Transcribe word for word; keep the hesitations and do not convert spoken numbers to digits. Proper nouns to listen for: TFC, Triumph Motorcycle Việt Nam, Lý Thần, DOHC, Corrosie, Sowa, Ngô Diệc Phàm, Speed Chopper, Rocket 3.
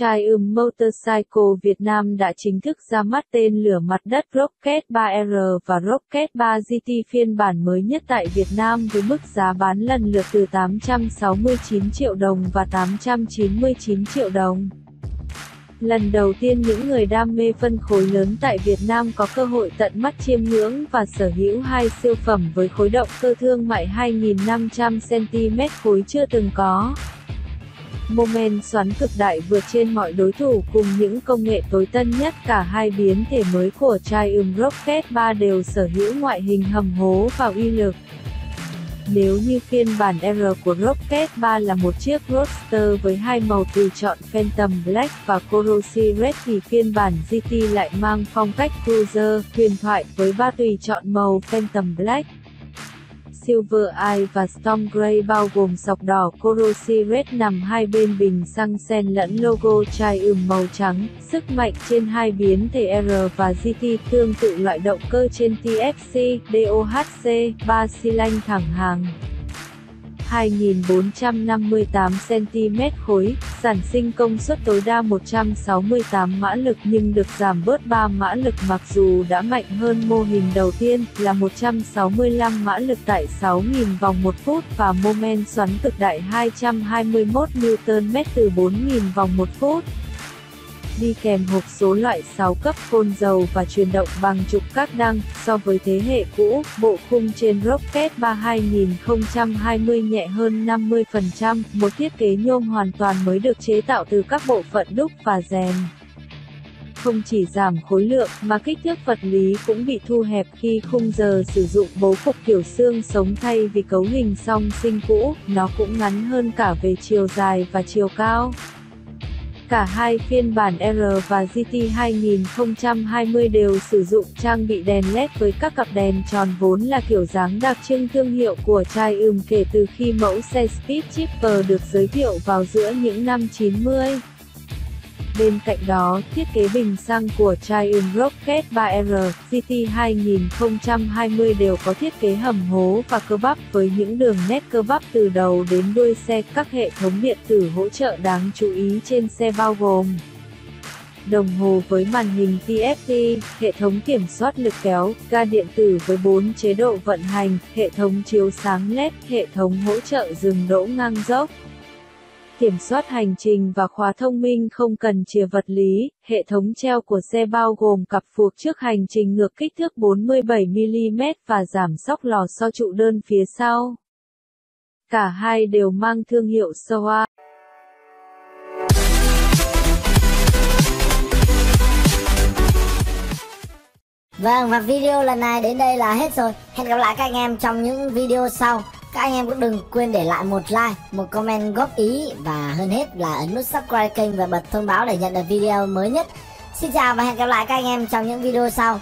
Triumph Motorcycle Việt Nam đã chính thức ra mắt tên lửa mặt đất Rocket ba R và Rocket ba G T phiên bản mới nhất tại Việt Nam với mức giá bán lần lượt từ tám trăm sáu mươi chín triệu đồng và tám trăm chín mươi chín triệu đồng. Lần đầu tiên những người đam mê phân khối lớn tại Việt Nam có cơ hội tận mắt chiêm ngưỡng và sở hữu hai siêu phẩm với khối động cơ thương mại hai nghìn năm trăm xăng-ti-mét khối chưa từng có. Mô men xoắn cực đại vượt trên mọi đối thủ cùng những công nghệ tối tân nhất, cả hai biến thể mới của Triumph Rocket ba đều sở hữu ngoại hình hầm hố và uy lực. Nếu như phiên bản R của Rocket ba là một chiếc roadster với hai màu tùy chọn Phantom Black và Corrosie Red thì phiên bản giê tê lại mang phong cách cruiser, huyền thoại với ba tùy chọn màu Phantom Black, Silver Eye và Storm Grey bao gồm sọc đỏ Corrosie Red nằm hai bên bình xăng xen lẫn logo Triumph màu trắng. Sức mạnh trên hai biến thể R và giê tê tương tự loại động cơ trên tê ép xê, đê ô hát xê, ba xi lanh thẳng hàng hai nghìn bốn trăm năm mươi tám xăng-ti-mét khối, sản sinh công suất tối đa một trăm sáu mươi tám mã lực nhưng được giảm bớt ba mã lực mặc dù đã mạnh hơn mô hình đầu tiên là một trăm sáu mươi lăm mã lực tại sáu nghìn vòng một phút và mô men xoắn cực đại hai trăm hai mươi mốt niu-tơn mét từ bốn nghìn vòng một phút. Đi kèm hộp số loại sáu cấp côn dầu và truyền động bằng trục các đăng. So với thế hệ cũ, bộ khung trên Rocket ba hai nghìn không trăm hai mươi nhẹ hơn năm mươi phần trăm, một thiết kế nhôm hoàn toàn mới được chế tạo từ các bộ phận đúc và rèn. Không chỉ giảm khối lượng mà kích thước vật lý cũng bị thu hẹp khi khung giờ sử dụng bố cục kiểu xương sống thay vì cấu hình song sinh cũ, nó cũng ngắn hơn cả về chiều dài và chiều cao. Cả hai phiên bản R và giê tê hai nghìn không trăm hai mươi đều sử dụng trang bị đèn led với các cặp đèn tròn vốn là kiểu dáng đặc trưng thương hiệu của Triumph kể từ khi mẫu xe Speed Chopper được giới thiệu vào giữa những năm chín mươi. Bên cạnh đó, thiết kế bình xăng của Triumph Rocket ba R, giê tê hai nghìn không trăm hai mươi đều có thiết kế hầm hố và cơ bắp với những đường nét cơ bắp từ đầu đến đuôi xe. Các hệ thống điện tử hỗ trợ đáng chú ý trên xe bao gồm đồng hồ với màn hình tê ép xê, hệ thống kiểm soát lực kéo, ga điện tử với bốn chế độ vận hành, hệ thống chiếu sáng led, hệ thống hỗ trợ dừng đỗ ngang dốc, kiểm soát hành trình và khóa thông minh không cần chìa vật lý. Hệ thống treo của xe bao gồm cặp phuộc trước hành trình ngược kích thước bốn mươi bảy mi-li-mét và giảm xóc lò so trụ đơn phía sau. Cả hai đều mang thương hiệu Sowa. Vâng, và video lần này đến đây là hết rồi. Hẹn gặp lại các anh em trong những video sau. Các anh em cũng đừng quên để lại một like, một comment góp ý và hơn hết là ấn nút subscribe kênh và bật thông báo để nhận được video mới nhất. Xin chào và hẹn gặp lại các anh em trong những video sau.